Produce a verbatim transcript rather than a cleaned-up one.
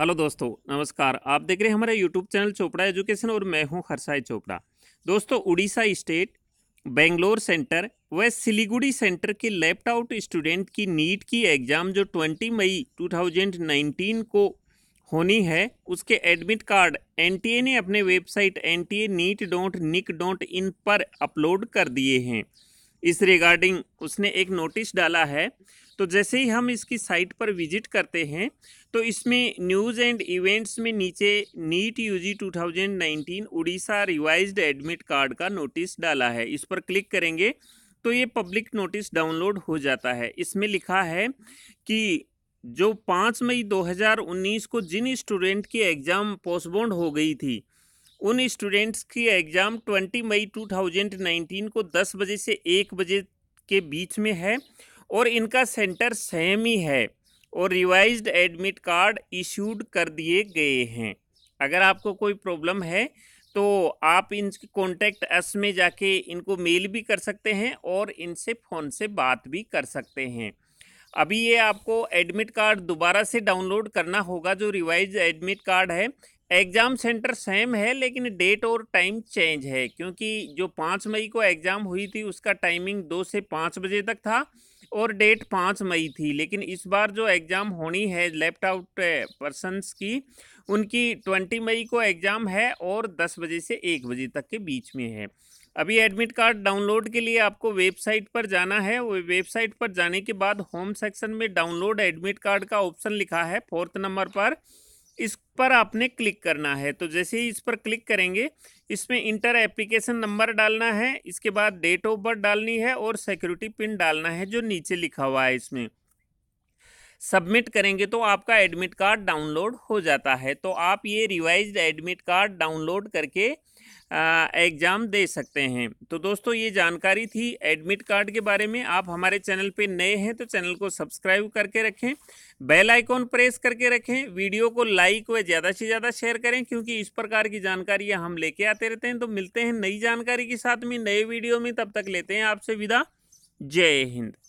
Hello दोस्तों, नमस्कार। आप देख रहे हैं हमारा यूट्यूब चैनल चोपड़ा एजुकेशन और मैं हूं हरसाई चोपड़ा। दोस्तों, उड़ीसा स्टेट, बेंगलोर सेंटर व सिलीगुड़ी सेंटर के लैप्ड आउट स्टूडेंट की नीट की एग्ज़ाम जो बीस मई दो हज़ार उन्नीस को होनी है, उसके एडमिट कार्ड एनटीए ने अपने website NTA NEET dot nic dot in पर अपलोड कर दिए हैं। इस रिगार्डिंग उसने एक नोटिस डाला है। तो जैसे ही हम इसकी साइट पर विजिट करते हैं तो इसमें न्यूज़ एंड इवेंट्स में नीचे नीट यूजी दो हज़ार उन्नीस उड़ीसा रिवाइज्ड एडमिट कार्ड का नोटिस डाला है। इस पर क्लिक करेंगे तो ये पब्लिक नोटिस डाउनलोड हो जाता है। इसमें लिखा है कि जो पाँच मई दो हज़ार उन्नीस को जिन स्टूडेंट की एग्ज़ाम पोस्टपोन्ड हो गई थी, उन स्टूडेंट्स की एग्ज़ाम बीस मई दो हज़ार उन्नीस को दस बजे से एक बजे के बीच में है और इनका सेंटर सेम ही है और रिवाइज्ड एडमिट कार्ड इशूड कर दिए गए हैं। अगर आपको कोई प्रॉब्लम है तो आप इनके कॉन्टैक्ट एस में जाके इनको मेल भी कर सकते हैं और इनसे फ़ोन से बात भी कर सकते हैं। अभी ये आपको एडमिट कार्ड दोबारा से डाउनलोड करना होगा। जो रिवाइज एडमिट कार्ड है, एग्ज़ाम सेंटर सेम है लेकिन डेट और टाइम चेंज है, क्योंकि जो पाँच मई को एग्ज़ाम हुई थी उसका टाइमिंग दो से पाँच बजे तक था और डेट पाँच मई थी, लेकिन इस बार जो एग्ज़ाम होनी है लैप्ड आउट पर्सनस की, उनकी बीस मई को एग्ज़ाम है और दस बजे से एक बजे तक के बीच में है। अभी एडमिट कार्ड डाउनलोड के लिए आपको वेबसाइट पर जाना है। वो वेबसाइट पर जाने के बाद होम सेक्शन में डाउनलोड एडमिट कार्ड का ऑप्शन लिखा है फोर्थ नंबर पर, इस पर आपने क्लिक करना है। तो जैसे ही इस पर क्लिक करेंगे, इसमें इंटर एप्लीकेशन नंबर डालना है, इसके बाद डेट ऑफ बर्थ डालनी है और सिक्योरिटी पिन डालना है जो नीचे लिखा हुआ है। इसमें सबमिट करेंगे तो आपका एडमिट कार्ड डाउनलोड हो जाता है। तो आप ये रिवाइज्ड एडमिट कार्ड डाउनलोड करके एग्ज़ाम दे सकते हैं। तो दोस्तों, ये जानकारी थी एडमिट कार्ड के बारे में। आप हमारे चैनल पे नए हैं तो चैनल को सब्सक्राइब करके रखें, बेल आइकॉन प्रेस करके रखें, वीडियो को लाइक व ज़्यादा से ज़्यादा शेयर करें, क्योंकि इस प्रकार की जानकारियाँ हम लेके आते रहते हैं। तो मिलते हैं नई जानकारी के साथ में नए वीडियो में, तब तक लेते हैं आपसे विदा। जय हिंद।